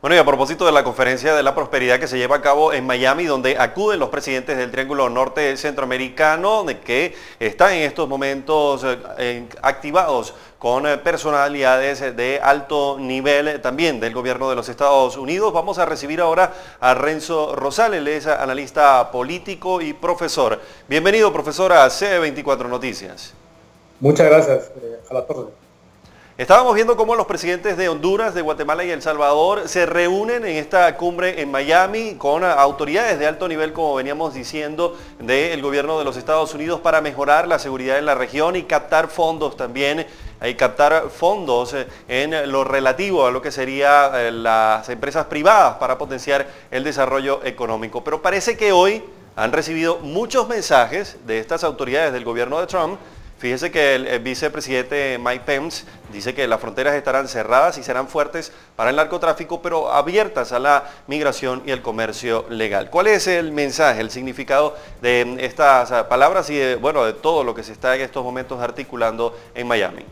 Bueno, y a propósito de la conferencia de la prosperidad que se lleva a cabo en Miami, donde acuden los presidentes del Triángulo Norte Centroamericano, que están en estos momentos activados con personalidades de alto nivel también del gobierno de los Estados Unidos. Vamos a recibir ahora a Renzo Rosales, él es analista político y profesor. Bienvenido, profesor, a CB24 Noticias. Muchas gracias, a la torre. Estábamos viendo cómo los presidentes de Honduras, de Guatemala y El Salvador se reúnen en esta cumbre en Miami con autoridades de alto nivel, como veníamos diciendo, del gobierno de los Estados Unidos para mejorar la seguridad en la región y captar fondos también, y captar fondos en lo relativo a lo que serían las empresas privadas para potenciar el desarrollo económico. Pero parece que hoy han recibido muchos mensajes de estas autoridades del gobierno de Trump. Fíjese que el vicepresidente Mike Pence dice que las fronteras estarán cerradas y serán fuertes para el narcotráfico, pero abiertas a la migración y el comercio legal. ¿Cuál es el mensaje, el significado de estas palabras y de todo lo que se está en estos momentos articulando en Miami?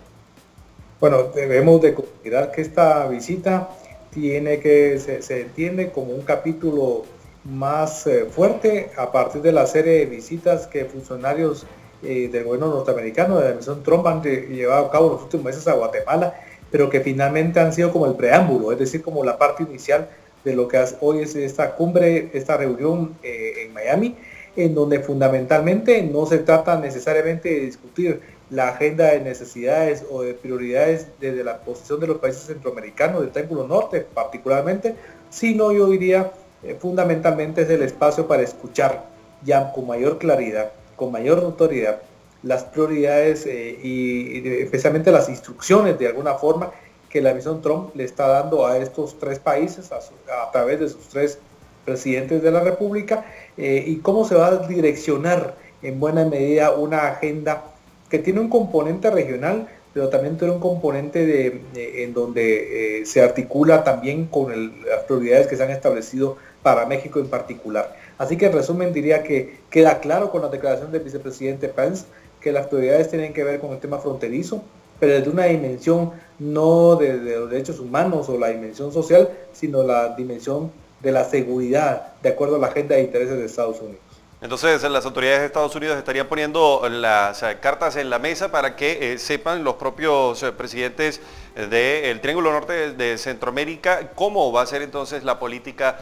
Bueno, debemos de considerar que esta visita se entiende como un capítulo más fuerte a partir de la serie de visitas que funcionarios del gobierno norteamericano, de la administración Trump, han llevado a cabo los últimos meses a Guatemala, pero que finalmente han sido como el preámbulo, es decir, como la parte inicial de lo que hoy es esta cumbre, esta reunión en Miami, en donde fundamentalmente no se trata necesariamente de discutir la agenda de necesidades o de prioridades desde la posición de los países centroamericanos, del Triángulo Norte particularmente, sino yo diría fundamentalmente es el espacio para escuchar ya con mayor claridad, con mayor autoridad, las prioridades y especialmente las instrucciones de alguna forma que la misión Trump le está dando a estos tres países a través de sus tres presidentes de la República, y cómo se va a direccionar en buena medida una agenda que tiene un componente regional, pero también tiene un componente en donde se articula también con las prioridades que se han establecido para México en particular. Así que en resumen diría que queda claro con la declaración del vicepresidente Pence que las prioridades tienen que ver con el tema fronterizo, pero desde una dimensión no de los derechos humanos o la dimensión social, sino la dimensión de la seguridad, de acuerdo a la agenda de intereses de Estados Unidos. Entonces las autoridades de Estados Unidos estarían poniendo las cartas en la mesa para que sepan los propios presidentes del Triángulo Norte de Centroamérica cómo va a ser entonces la política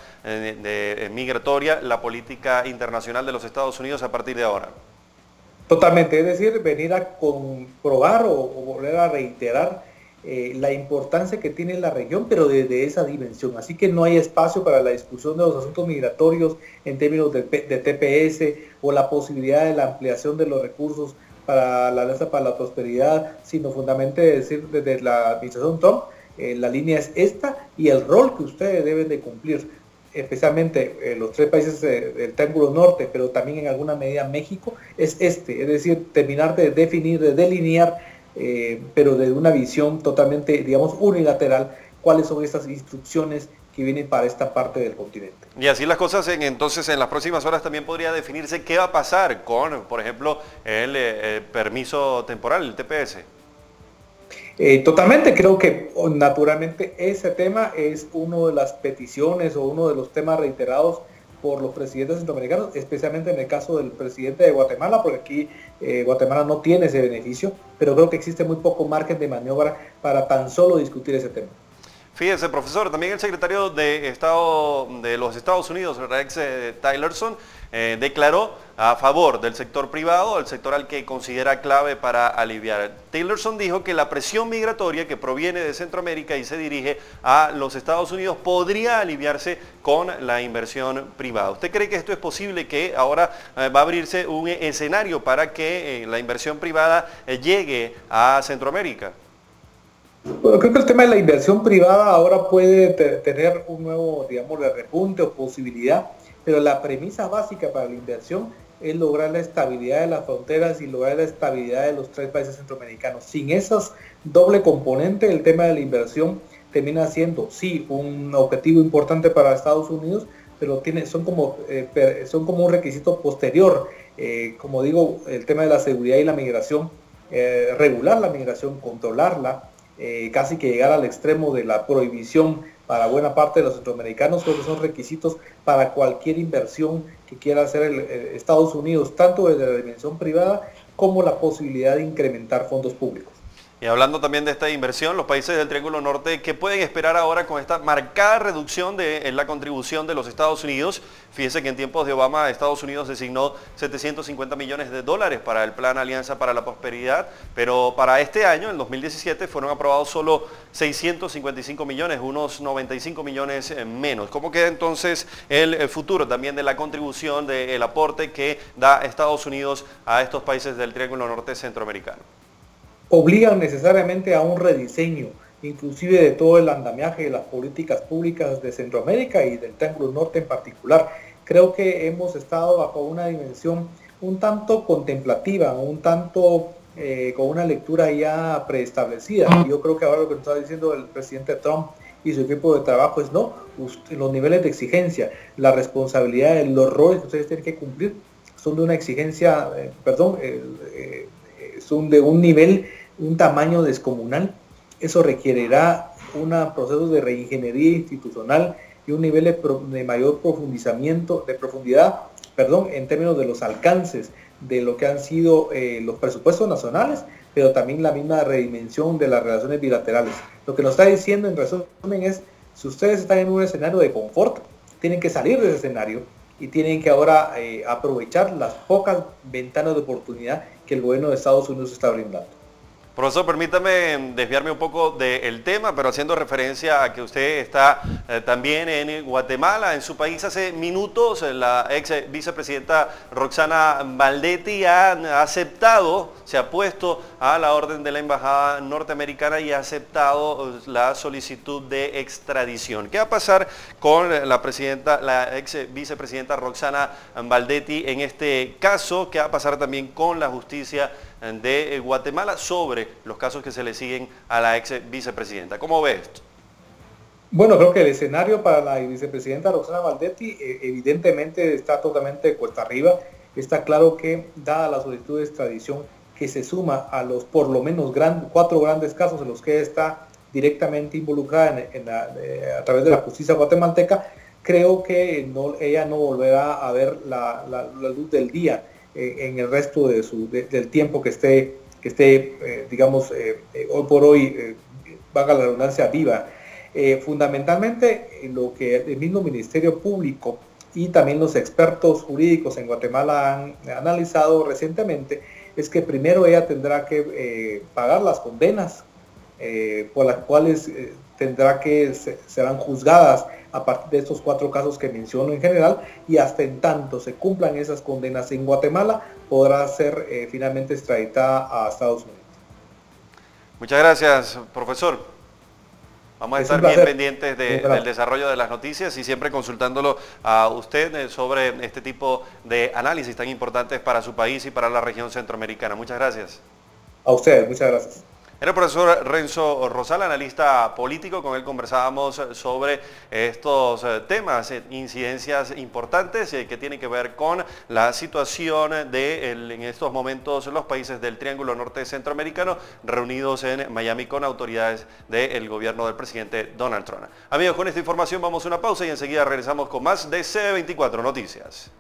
migratoria, la política internacional de los Estados Unidos a partir de ahora. Totalmente, es decir, venir a comprobar o volver a reiterar la importancia que tiene la región, pero desde esa dimensión. Así que no hay espacio para la discusión de los asuntos migratorios en términos de TPS o la posibilidad de la ampliación de los recursos para la Alianza para la Prosperidad, sino fundamentalmente decir desde la administración Trump, la línea es esta y el rol que ustedes deben de cumplir, especialmente los tres países del Triángulo Norte, pero también en alguna medida México, es es decir, terminar de definir, de delinear, pero de una visión totalmente, digamos, unilateral, cuáles son estas instrucciones que vienen para esta parte del continente. Y así las cosas, entonces en las próximas horas también podría definirse qué va a pasar con, por ejemplo, el permiso temporal, el TPS. Totalmente, creo que naturalmente ese tema es una de las peticiones o uno de los temas reiterados por los presidentes centroamericanos, especialmente en el caso del presidente de Guatemala, porque aquí Guatemala no tiene ese beneficio, pero creo que existe muy poco margen de maniobra para tan solo discutir ese tema. Fíjese, profesor, también el secretario de Estado de los Estados Unidos, Rex Tillerson, declaró a favor del sector privado, el sector al que considera clave para aliviar. Tillerson dijo que la presión migratoria que proviene de Centroamérica y se dirige a los Estados Unidos podría aliviarse con la inversión privada. ¿Usted cree que esto es posible, que ahora va a abrirse un escenario para que la inversión privada llegue a Centroamérica? Bueno, creo que el tema de la inversión privada ahora puede tener un nuevo, digamos, repunte o posibilidad, pero la premisa básica para la inversión es lograr la estabilidad de las fronteras y lograr la estabilidad de los tres países centroamericanos. Sin esas doble componente, el tema de la inversión termina siendo, sí, un objetivo importante para Estados Unidos, pero son como un requisito posterior. Como digo, el tema de la seguridad y la migración, regular la migración, controlarla, casi que llegar al extremo de la prohibición para buena parte de los centroamericanos, porque son requisitos para cualquier inversión que quiera hacer Estados Unidos, tanto desde la dimensión privada como la posibilidad de incrementar fondos públicos. Y hablando también de esta inversión, los países del Triángulo Norte, ¿qué pueden esperar ahora con esta marcada reducción de la contribución de los Estados Unidos? Fíjese que en tiempos de Obama, Estados Unidos designó $750 millones para el plan Alianza para la Prosperidad, pero para este año, en 2017, fueron aprobados solo $655 millones, unos 95 millones menos. ¿Cómo queda entonces el futuro también de la contribución, del aporte que da Estados Unidos a estos países del Triángulo Norte centroamericano? Obligan necesariamente a un rediseño, inclusive de todo el andamiaje de las políticas públicas de Centroamérica y del Triángulo Norte en particular. Creo que hemos estado bajo una dimensión un tanto contemplativa, un tanto con una lectura ya preestablecida. Yo creo que ahora lo que nos está diciendo el presidente Trump y su equipo de trabajo es no, los niveles de exigencia, la responsabilidad, los roles que ustedes tienen que cumplir son de una exigencia, son de un nivel, un tamaño descomunal. Eso requerirá un proceso de reingeniería institucional y un nivel de mayor profundidad en términos de los alcances de lo que han sido los presupuestos nacionales, pero también la misma redimensión de las relaciones bilaterales. Lo que nos está diciendo en resumen es, si ustedes están en un escenario de confort, tienen que salir de ese escenario y tienen que ahora aprovechar las pocas ventanas de oportunidad que el gobierno de Estados Unidos está brindando. Profesor, permítame desviarme un poco del tema, pero haciendo referencia a que usted está también en Guatemala, en su país. Hace minutos la ex vicepresidenta Roxana Baldetti ha aceptado, se ha puesto a la orden de la embajada norteamericana y ha aceptado la solicitud de extradición. ¿Qué va a pasar con la ex vicepresidenta Roxana Baldetti en este caso? ¿Qué va a pasar también con la justicia de Guatemala sobre los casos que se le siguen a la ex vicepresidenta? ¿Cómo ve esto? Bueno, creo que el escenario para la vicepresidenta Roxana Baldetti evidentemente está totalmente de cuesta arriba. Está claro que, dada la solicitud de extradición que se suma a los por lo menos cuatro grandes casos en los que está directamente involucrada a través de la justicia guatemalteca, creo que ella no volverá a ver la luz del día en el resto de del tiempo que esté digamos, hoy por hoy, valga la redundancia, viva. Fundamentalmente, lo que el mismo Ministerio Público y también los expertos jurídicos en Guatemala han analizado recientemente es que primero ella tendrá que pagar las condenas por las cuales serán juzgadas a partir de estos cuatro casos que menciono en general, y hasta en tanto se cumplan esas condenas en Guatemala, podrá ser finalmente extraditada a Estados Unidos. Muchas gracias, profesor. Vamos a estar bien pendientes del desarrollo de las noticias y siempre consultándolo a usted sobre este tipo de análisis tan importantes para su país y para la región centroamericana. Muchas gracias. A ustedes, muchas gracias. Era el profesor Renzo Rosales, analista político. Con él conversábamos sobre estos temas, incidencias importantes que tienen que ver con la situación de, en estos momentos, los países del Triángulo Norte Centroamericano reunidos en Miami con autoridades del gobierno del presidente Donald Trump. Amigos, con esta información vamos a una pausa y enseguida regresamos con más de CB24 Noticias.